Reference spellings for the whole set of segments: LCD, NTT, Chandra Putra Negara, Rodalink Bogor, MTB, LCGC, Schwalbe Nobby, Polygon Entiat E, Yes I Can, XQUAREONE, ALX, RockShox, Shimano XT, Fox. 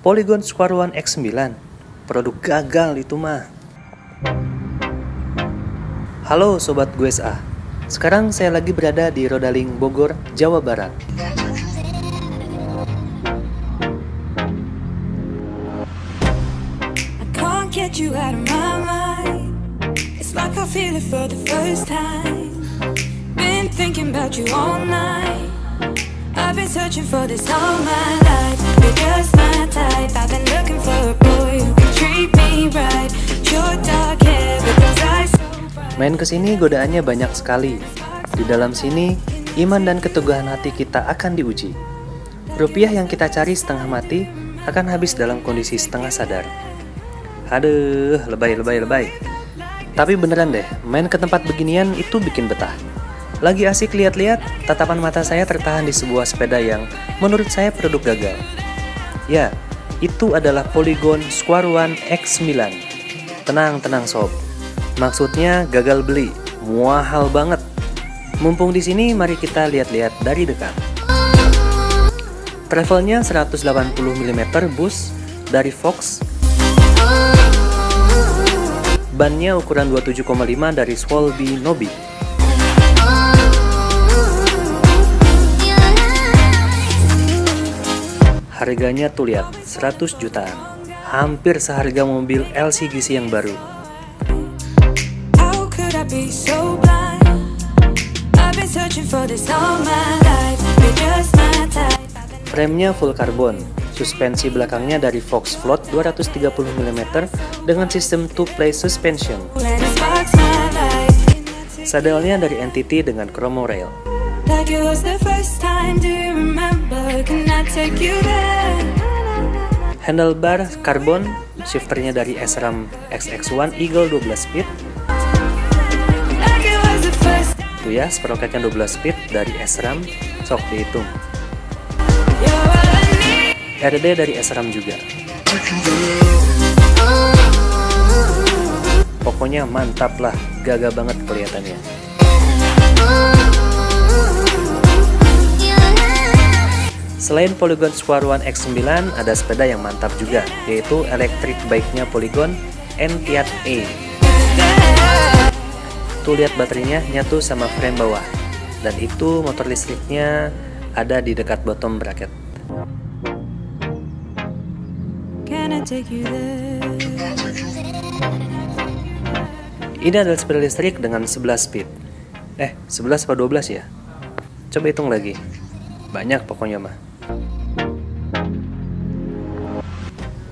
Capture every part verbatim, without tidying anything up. Polygon XQUAREONE X sembilan, produk gagal itu mah. Halo Sobat Gue S A, sekarang saya lagi berada di Rodalink Bogor, Jawa Barat. I've been searching for this all my life. You're just my type. I've been looking for a boy who can treat me right. Your dark hair with those eyes so bright. Main kesini godaannya banyak sekali. Di dalam sini, iman dan keteguhan hati kita akan diuji. Rupiah yang kita cari setengah mati akan habis dalam kondisi setengah sadar. Aduh, lebay, lebay, lebay. Tapi beneran deh, main ke tempat beginian itu bikin betah. Lagi asik lihat-lihat, tatapan mata saya tertahan di sebuah sepeda yang menurut saya produk gagal. Ya, itu adalah Polygon XQUAREONE X sembilan. Tenang-tenang sob, maksudnya gagal beli, mahal banget. Mumpung di sini, mari kita lihat-lihat dari dekat. Travelnya seratus delapan puluh milimeter bus dari Fox. Bannya ukuran dua puluh tujuh koma lima dari Schwalbe Nobby. Harganya tuh lihat, seratus jutaan. Hampir seharga mobil L C G C yang baru. Remnya full karbon. Suspensi belakangnya dari Fox Float dua ratus tiga puluh milimeter dengan sistem two-play suspension. Sadelnya dari N T T dengan chromo rail. Handlebar karbon, shifternya dari S RAM X X one Eagle dua belas speed. Tuh ya, sprocketnya dua belas speed dari S RAM, sok dihitung. R D dari S RAM juga. Pokoknya mantap lah, gagah banget kelihatannya. Selain Polygon XQUAREONE X sembilan, ada sepeda yang mantap juga, yaitu electric bike-nya Polygon Entiat E. Tuh lihat baterainya nyatu sama frame bawah, dan itu motor listriknya ada di dekat bottom bracket. Ini adalah sepeda listrik dengan sebelas speed. Eh, sebelas atau dua belas ya? Coba hitung lagi. Banyak pokoknya mah.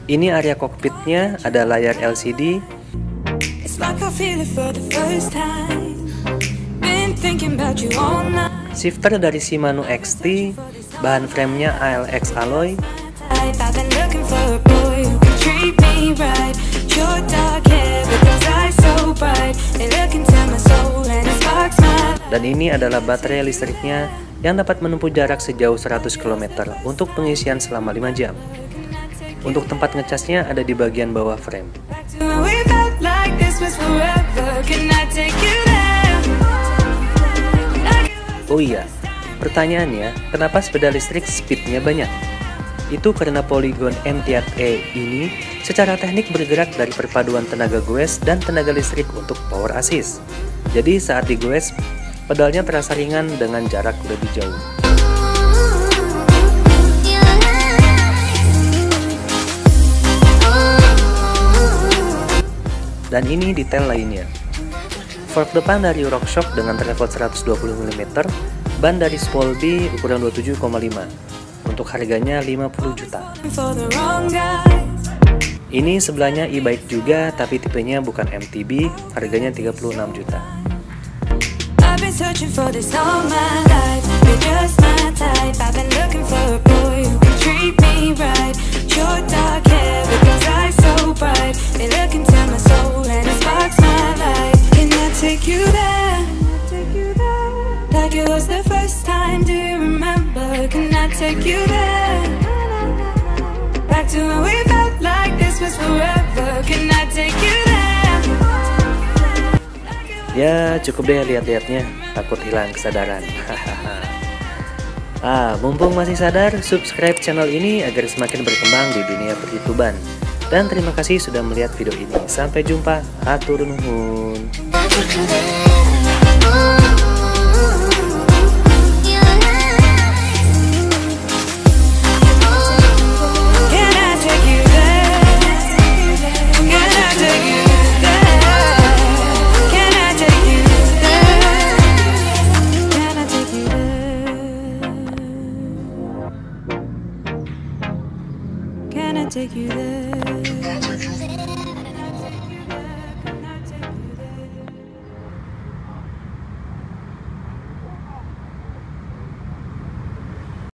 Ini area kokpitnya, ada layar L C D. Shifter dari Shimano X T, bahan framenya A L X alloy. Dan ini adalah baterai listriknya yang dapat menempuh jarak sejauh seratus kilometer untuk pengisian selama lima jam. Untuk tempat ngecasnya ada di bagian bawah frame. Oh iya, pertanyaannya, kenapa sepeda listrik speednya banyak? Itu karena Polygon Entiat E ini secara teknik bergerak dari perpaduan tenaga goes dan tenaga listrik untuk power assist. Jadi saat digoes, pedalnya terasa ringan dengan jarak lebih jauh. Dan ini detail lainnya. Fork depan dari RockShox dengan travel seratus dua puluh milimeter, ban dari Schwalbe ukuran dua puluh tujuh koma lima. Untuk harganya lima puluh juta. Ini sebelahnya e-bike juga, tapi tipenya bukan M T B, harganya tiga puluh enam juta. Ya cukup deh lihat-lihatnya, takut hilang kesadaran. Ah, mumpung masih sadar, subscribe channel ini agar semakin berkembang di dunia per-YouTuban. Dan terima kasih sudah melihat video ini. Sampai jumpa, atur nuhun. Take you there.